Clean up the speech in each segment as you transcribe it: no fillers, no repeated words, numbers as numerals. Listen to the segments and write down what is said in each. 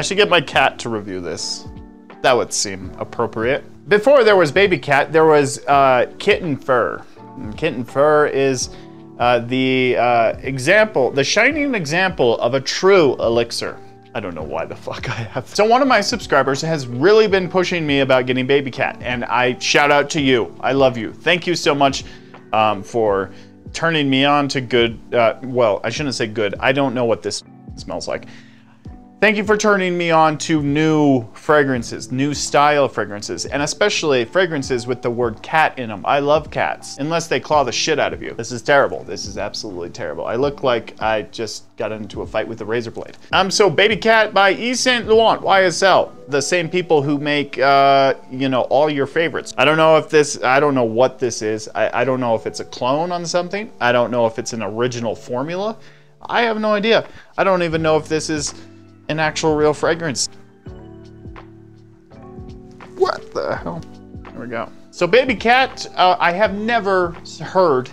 I should get my cat to review this. That would seem appropriate. Before there was Babycat, there was Kittenfur. Kittenfur is the shining example of a true elixir. I don't know why the fuck I have. So one of my subscribers has really been pushing me about getting Babycat, and I shout out to you. I love you. Thank you so much for turning me on to good, well, I shouldn't say good. I don't know what this smells like. Thank you for turning me on to new fragrances, new style fragrances, and especially fragrances with the word cat in them. I love cats, unless they claw the shit out of you. This is terrible. This is absolutely terrible. I look like I just got into a fight with a razor blade. So Babycat by Yves Saint Laurent, YSL. The same people who make, you know, all your favorites. I don't know if this, I don't know what this is. I don't know if it's a clone on something. I don't know if it's an original formula. I have no idea. I don't even know if this is an actual real fragrance. What the hell? There we go. So Babycat, I have never heard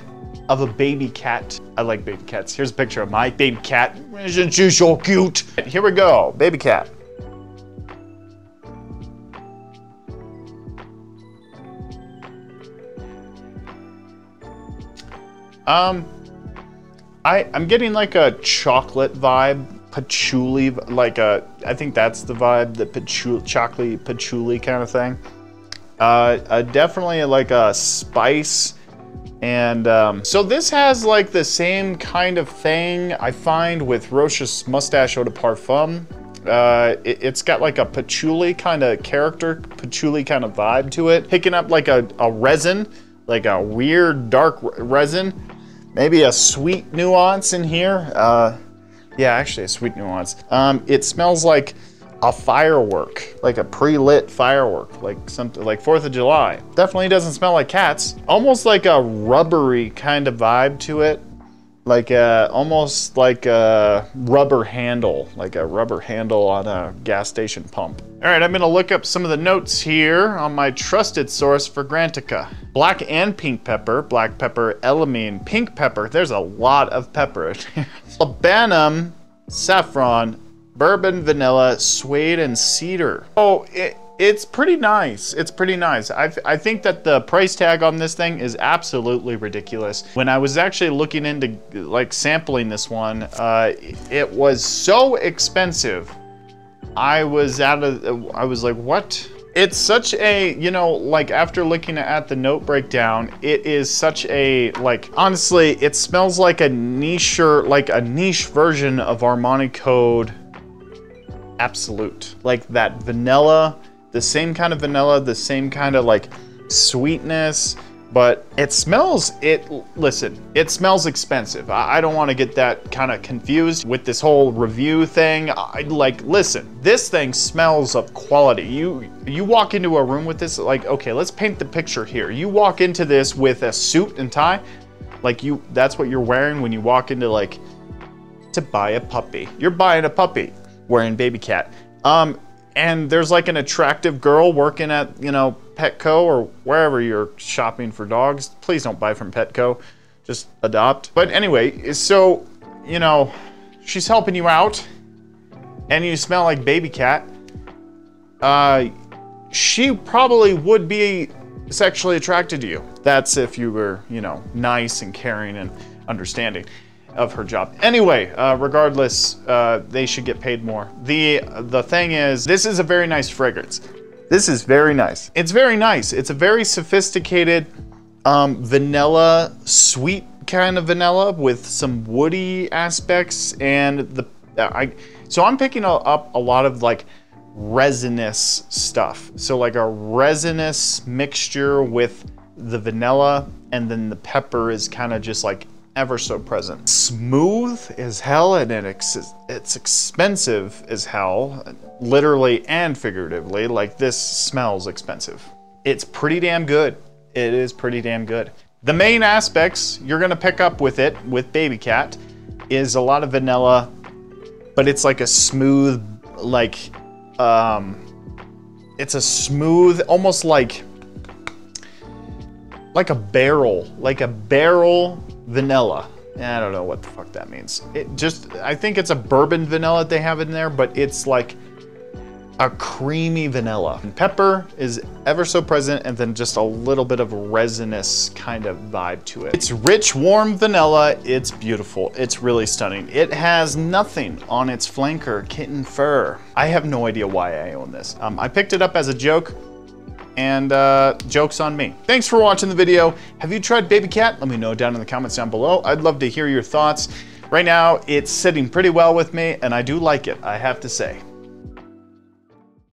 of a Babycat. I like Babykats. Here's a picture of my Babycat. Isn't she so cute? Here we go, Babycat. I'm getting like a chocolate vibe. Patchouli, like a, I think that's the vibe, the patchouli, chocolate patchouli kind of thing. Definitely like a spice. And so this has like the same kind of thing I find with Rochas Mustache Eau de Parfum. It's got like a patchouli kind of character, patchouli kind of vibe to it. Picking up like a resin, like a weird dark resin. Maybe a sweet nuance in here. Yeah, actually a sweet nuance. It smells like a firework, like a pre-lit firework, like something like 4th of July. Definitely doesn't smell like cats. Almost like a rubbery kind of vibe to it. Like a, almost like a rubber handle, on a gas station pump. All right, I'm gonna look up some of the notes here on my trusted source, Fragrantica. Black and pink pepper, black pepper, elamine, pink pepper. There's a lot of pepper. Labdanum, saffron, bourbon, vanilla, suede, and cedar. Oh, it's pretty nice. It's pretty nice. I think that the price tag on this thing is absolutely ridiculous. When I was actually looking into like sampling this one, it was so expensive. I was like, what? It's such a, you know, like after looking at the note breakdown, it is such a, like, honestly, it smells like a niche, like a niche version of Armani Code Absolute. Like that vanilla, the same kind of vanilla, the same kind of like sweetness, but it smells, listen, it smells expensive. I don't want to get that kind of confused with this whole review thing. Listen, this thing smells of quality. You walk into a room with this, like, okay, let's paint the picture here. You walk into this with a suit and tie, like that's what you're wearing when you walk into like, to buy a puppy. You're buying a puppy, wearing Babycat. And there's like an attractive girl working at, you know, Petco or wherever you're shopping for dogs. Please don't buy from Petco, just adopt. But anyway, so, you know, she's helping you out and you smell like Babycat. She probably would be sexually attracted to you. That's if you were, you know, nice and caring and understanding of her job. Anyway, regardless, they should get paid more. The thing is, this is a very nice fragrance. This is very nice. It's very nice. It's a very sophisticated vanilla, sweet kind of vanilla with some woody aspects. And so I'm picking up a lot of like resinous stuff. So like a resinous mixture with the vanilla, and then the pepper is kind of just like ever so present. Smooth as hell, and it's expensive as hell, literally and figuratively. Like, this smells expensive. It's pretty damn good. It is pretty damn good. The main aspects you're gonna pick up with it, with Babycat, is a lot of vanilla, but it's like a smooth, like, it's a smooth, almost like a barrel, vanilla. I don't know what the fuck that means. I think it's a bourbon vanilla they have in there, but it's like a creamy vanilla. And pepper is ever so present, and then just a little bit of resinous kind of vibe to it. It's rich, warm vanilla. It's beautiful. It's really stunning. It has nothing on its flanker, Kittenfur. I have no idea why I own this. I picked it up as a joke, and joke's on me. Thanks for watching the video. Have you tried Babycat? Let me know down in the comments down below. I'd love to hear your thoughts. Right now, it's sitting pretty well with me, and I do like it, I have to say.